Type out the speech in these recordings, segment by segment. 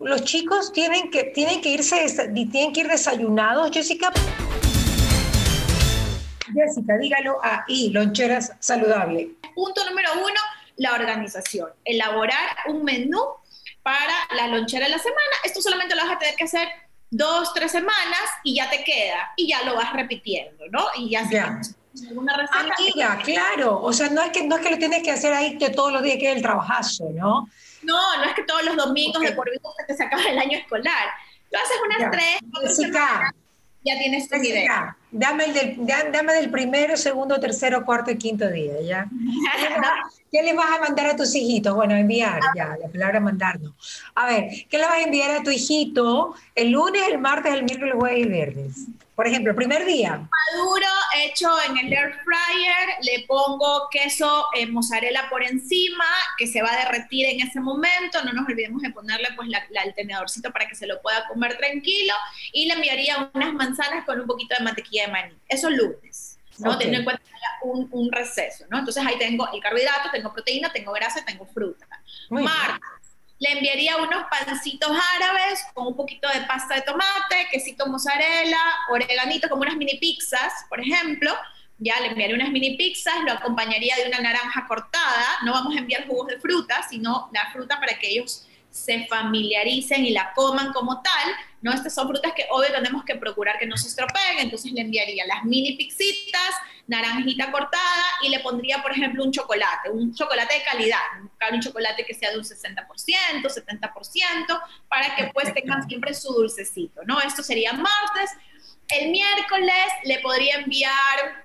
Los chicos tienen que ir desayunados, Jessica. Jessica, dígalo ahí, loncheras saludable. Punto número 1, la organización. Elaborar un menú para la lonchera de la semana. Esto solamente lo vas a tener que hacer 2, 3 semanas y ya te queda. Y ya lo vas repitiendo, ¿no? Y ya se alguna receta. Amiga, claro. O sea, no es que lo tienes que hacer ahí que todos los días quede el trabajazo, ¿no? No, no es que todos los domingos de por vida hasta que se acaba el año escolar. Tú haces unas 3, 4 semanas, ya tienes tu idea. Dame del primero, segundo, tercero, cuarto y quinto día, ¿ya? ¿Qué les vas a mandar a tus hijitos? Bueno, enviar, ya, la palabra mandarnos. A ver, ¿qué le vas a enviar a tu hijito el lunes, el martes, el miércoles, el jueves y viernes? Por ejemplo, primer día. Maduro, hecho en el air fryer, le pongo queso mozzarella por encima, que se va a derretir en ese momento, no nos olvidemos de ponerle pues el tenedorcito para que se lo pueda comer tranquilo, y le enviaría unas manzanas con un poquito de mantequilla de maní. Eso es lunes, ¿no? Okay. Teniendo en cuenta un receso, ¿no? Entonces ahí tengo el carbohidrato, tengo proteína, tengo grasa, tengo fruta. Muy martes, bien. Le enviaría unos pancitos árabes con un poquito de pasta de tomate, quesito mozzarella, oreganito, como unas mini pizzas, por ejemplo. Ya le enviaría unas mini pizzas, lo acompañaría de una naranja cortada. No vamos a enviar jugos de fruta, sino la fruta para que ellos se familiaricen y la coman como tal, ¿no? Estas son frutas que obvio tenemos que procurar que no se estropeen, entonces le enviaría las mini pixitas, naranjita cortada, y le pondría, por ejemplo, un chocolate de calidad, buscar un chocolate que sea de un 60%, 70%, para que pues tengan siempre su dulcecito, ¿no? Esto sería martes. El miércoles le podría enviar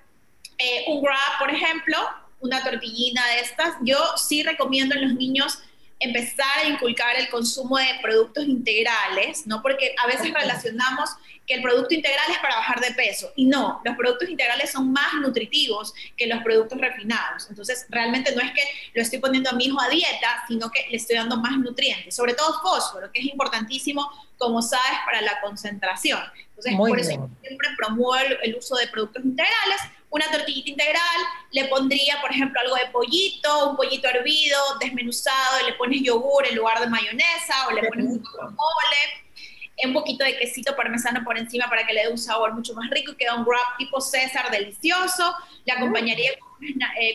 un wrap, por ejemplo, una tortillina de estas. Yo sí recomiendo en los niños empezar a inculcar el consumo de productos integrales, ¿no? Porque a veces relacionamos que el producto integral es para bajar de peso, y no, los productos integrales son más nutritivos que los productos refinados. Entonces, realmente no es que lo estoy poniendo a mi hijo a dieta, sino que le estoy dando más nutrientes, sobre todo fósforo, que es importantísimo, como sabes, para la concentración. Entonces, muy por bien. Eso siempre promuevo el uso de productos integrales. Una tortillita integral, le pondría, por ejemplo, algo de pollito, un pollito hervido, desmenuzado, le pones yogur en lugar de mayonesa, o le pones un poco de mole, un poquito de quesito parmesano por encima para que le dé un sabor mucho más rico, y queda un wrap tipo César delicioso. Le acompañaría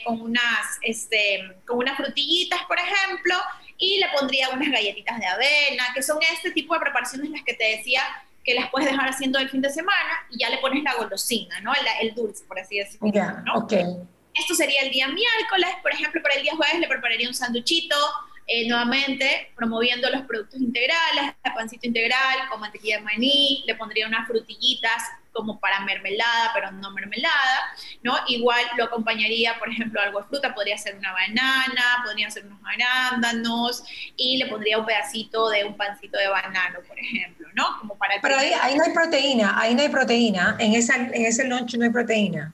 con unas frutillitas, por ejemplo, y le pondría unas galletitas de avena, que son este tipo de preparaciones las que te decía que las puedes dejar haciendo el fin de semana y ya le pones la golosina, ¿no? El dulce, por así decirlo, yeah, ¿no? Okay. Esto sería el día miércoles. Por ejemplo, para el día jueves le prepararía un sanduchito, nuevamente promoviendo los productos integrales, el pancito integral con mantequilla de maní, le pondría unas frutillitas como para mermelada, pero no mermelada, ¿no? Igual lo acompañaría, por ejemplo, algo de fruta, podría ser una banana, podría ser unos arándanos, y le pondría un pedacito de un pancito de banano, por ejemplo, ¿no? Como para... Pero ahí no hay proteína, en ese lunch no hay proteína.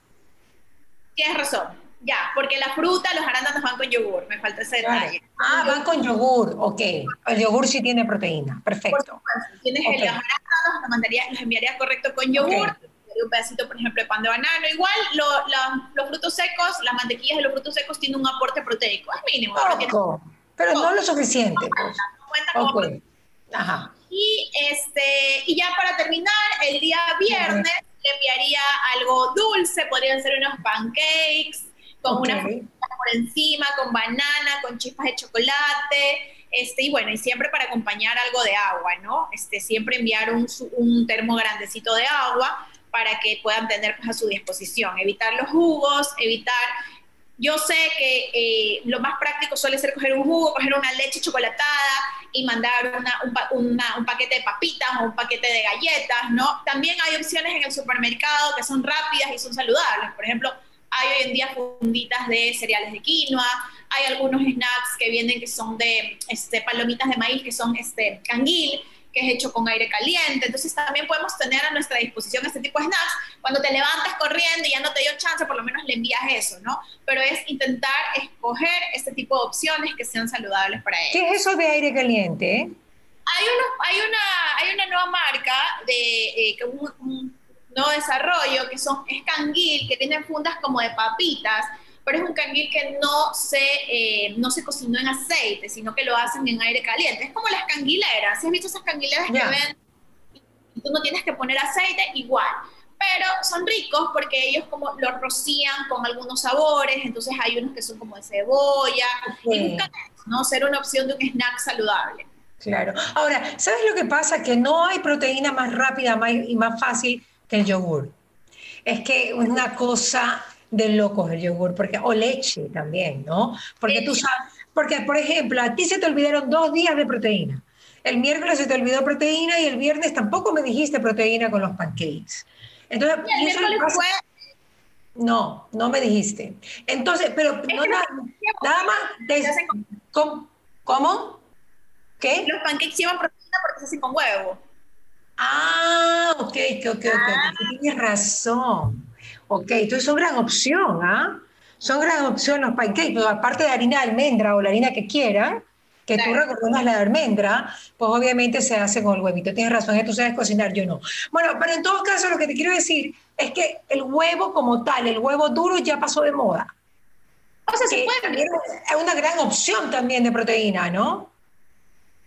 Tienes razón. Ya, porque la fruta, los arándanos van con yogur, me falta ese detalle. Ah, van con yogur, ok. El yogur sí tiene proteína, perfecto. Por supuesto, tienes okay. Los arándanos, los enviaría correcto con yogur, okay. Un pedacito, por ejemplo, de pan de banano. Igual los frutos secos, las mantequillas de los frutos secos tienen un aporte proteico, es mínimo. Poco, pero no lo suficiente. No cuenta como okay. Ajá. Y ya para terminar, el día viernes le enviaría algo dulce, podrían ser unos pancakes, con okay. Una fruta por encima, con banana, con chispas de chocolate, y bueno, y siempre para acompañar algo de agua, ¿no? Siempre enviar un termo grandecito de agua para que puedan tener pues, a su disposición, evitar los jugos, yo sé que lo más práctico suele ser coger un jugo, coger una leche chocolatada y mandar un paquete de papitas o un paquete de galletas, ¿no? También hay opciones en el supermercado que son rápidas y son saludables, por ejemplo, hay hoy en día funditas de cereales de quinoa, hay algunos snacks que vienen que son de palomitas de maíz, que son canguil, que es hecho con aire caliente. Entonces también podemos tener a nuestra disposición este tipo de snacks. Cuando te levantas corriendo y ya no te dio chance, por lo menos le envías eso, ¿no? Pero es intentar escoger este tipo de opciones que sean saludables para ellos. ¿Qué es eso de aire caliente? Hay una nueva marca de... que es canguil, que tienen fundas como de papitas, pero es un canguil que no se cocinó en aceite, sino que lo hacen en aire caliente. Es como las canguileras. ¿Sí has visto esas canguileras que ven? Tú no tienes que poner aceite, igual. Pero son ricos porque ellos como los rocían con algunos sabores, entonces hay unos que son como de cebolla, y buscan, ¿no?, ser una opción de un snack saludable. Claro. Ahora, ¿sabes lo que pasa? Que no hay proteína más rápida y más fácil que el yogur. Es que una cosa de locos el yogur, porque, o leche también, ¿no? Porque tú sabes, porque por ejemplo, a ti se te olvidaron 2 días de proteína. El miércoles se te olvidó proteína y el viernes tampoco me dijiste proteína con los pancakes. Entonces, y eso le pasa... no me dijiste. Entonces, pero no, nada más... ¿Cómo? ¿Qué? Los pancakes llevan proteína porque se hacen con huevo. Ah, ok. Tienes razón. Ok, entonces son gran opción, ¿ah? Son gran opción los pancakes, pero aparte de harina de almendra o la harina que quieran, que claro, tú reconoces la de almendra, pues obviamente se hace con el huevito. Tienes razón, tú sabes cocinar, yo no. Bueno, pero en todos casos lo que te quiero decir es que el huevo como tal, el huevo duro ya pasó de moda. O sea, se puede también. Es una gran opción también de proteína, ¿no?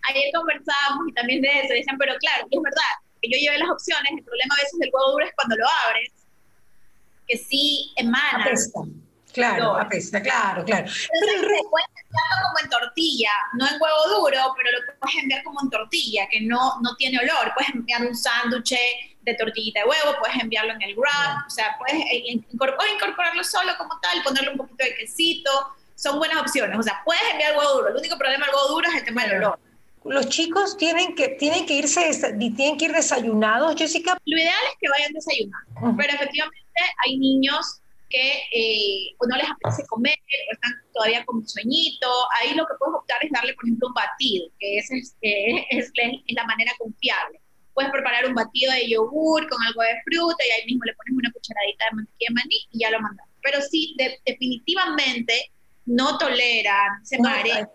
Ayer conversábamos y también de eso, decían, pero claro, es verdad, que yo llevé las opciones. El problema a veces del huevo duro es cuando lo abres, que sí emana. Apesta, claro, apesta, claro. Pero el resto... puedes enviarlo como en tortilla, no en huevo duro, pero lo puedes enviar como en tortilla, que no tiene olor. Puedes enviar un sándwich de tortillita de huevo, puedes enviarlo en el wrap, o sea, puedes incorporarlo solo como tal, ponerle un poquito de quesito. Son buenas opciones, o sea, puedes enviar huevo duro. El único problema del huevo duro es el tema del olor. Los chicos tienen que ir desayunados, Jessica. Lo ideal es que vayan desayunados, pero efectivamente hay niños que no les apetece comer o están todavía con sueñito. Ahí lo que puedes optar es darle, por ejemplo, un batido, que es la manera confiable. Puedes preparar un batido de yogur con algo de fruta y ahí mismo le pones una cucharadita de mantequilla de maní y ya lo mandas. Pero sí, definitivamente no toleran, se marean.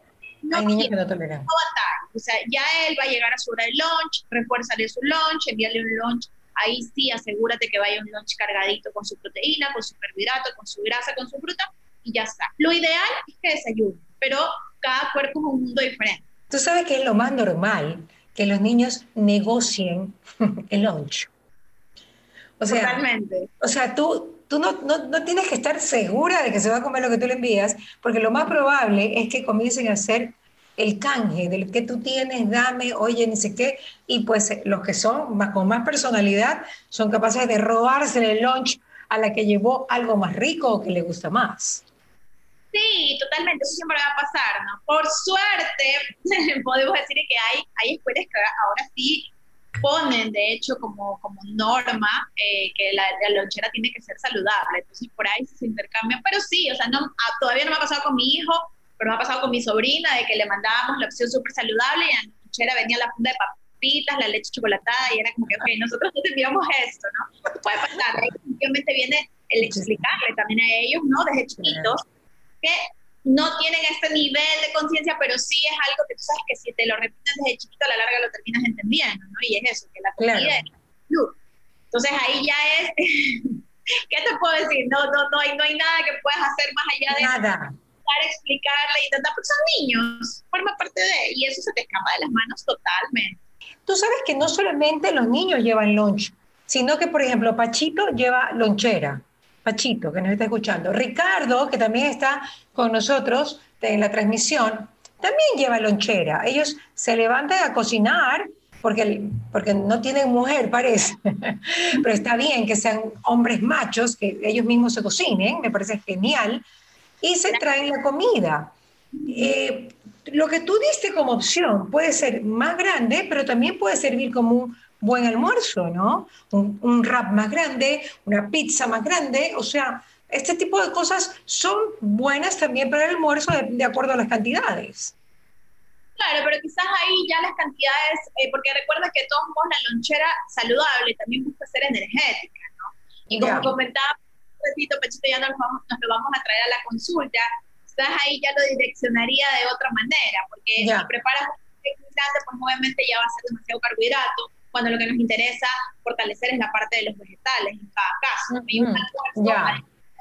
Hay niños que no toleran. No va a, o sea, ya él va a llegar a su hora de lunch, refuérzale su lunch, envíale un lunch. Ahí sí, asegúrate que vaya un lunch cargadito con su proteína, con su carbohidrato, con su grasa, con su fruta, y ya está. Lo ideal es que desayune, pero cada cuerpo es un mundo diferente. Tú sabes que es lo más normal que los niños negocien el lunch. O sea, totalmente. O sea, tú no tienes que estar segura de que se va a comer lo que tú le envías, porque lo más probable es que comiencen a hacer el canje del que tú tienes, dame, oye, ni sé qué, y pues los que son con más personalidad son capaces de robarse el lunch a la que llevó algo más rico o que le gusta más. Sí, totalmente, eso siempre va a pasar, ¿no? Por suerte, podemos decir que hay escuelas que ahora sí ponen, de hecho, como norma que la lonchera tiene que ser saludable, entonces por ahí se intercambia, pero sí, o sea, todavía no me ha pasado con mi hijo, pero me ha pasado con mi sobrina, de que le mandábamos la opción súper saludable y en la lonchera venía la funda de papitas, la leche chocolatada, y era como que, ok, nosotros no teníamos esto, ¿no? Puede pasar, ahí simplemente viene el explicarle también a ellos, ¿no? Desde chiquitos, que no tienen este nivel de conciencia, pero sí es algo que tú sabes que si te lo repites desde chiquito, a la larga lo terminas entendiendo, ¿no? Y es eso, que la comida es la salud. Entonces ahí ya es, ¿qué te puedo decir? No hay nada que puedas hacer más allá de nada. Explicarle y tratar, porque son niños, forma parte de, y eso se te escapa de las manos totalmente. Tú sabes que no solamente los niños llevan lunch, sino que, por ejemplo, Pachito lleva lonchera. Pachito, que nos está escuchando. Ricardo, que también está con nosotros en la transmisión, también lleva lonchera. Ellos se levantan a cocinar porque no tienen mujer, parece. Pero está bien que sean hombres machos, que ellos mismos se cocinen, me parece genial. Y se traen la comida. Lo que tú diste como opción puede ser más grande, pero también puede servir como un buen almuerzo, ¿no? Un wrap más grande, una pizza más grande. O sea, este tipo de cosas son buenas también para el almuerzo de acuerdo a las cantidades. Claro, pero quizás ahí ya las cantidades, porque recuerda que todos vos la lonchera saludable también busca ser energética, ¿no? Y como comentaba, Pachito, ya nos lo vamos a traer a la consulta, quizás ahí ya lo direccionaría de otra manera, porque si preparas un grande, pues obviamente ya va a ser demasiado carbohidrato, cuando lo que nos interesa fortalecer es la parte de los vegetales en cada caso. Y una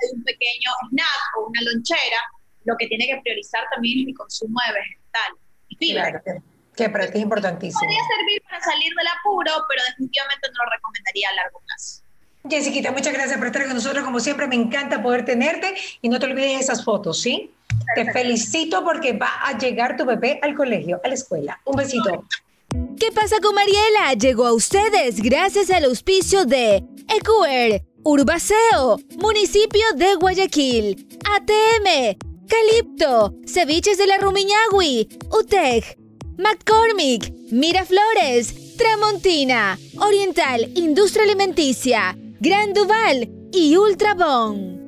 de un pequeño snack o una lonchera, lo que tiene que priorizar también es el consumo de vegetales y fibra. Claro, que para ti es importantísimo. Podría servir para salir del apuro, pero definitivamente no lo recomendaría a largo plazo. Jessiquita, muchas gracias por estar con nosotros. Como siempre, me encanta poder tenerte y no te olvides de esas fotos, ¿sí? Perfecto. Te felicito porque va a llegar tu bebé al colegio, a la escuela. Un besito. ¿Qué pasa con Mariela? Llegó a ustedes gracias al auspicio de Ecuer, Urbaceo, Municipio de Guayaquil, ATM, Calipto, Ceviches de la Rumiñahui, Utec, McCormick, Miraflores, Tramontina, Oriental, Industria Alimenticia, Gran Duval y Ultrabón.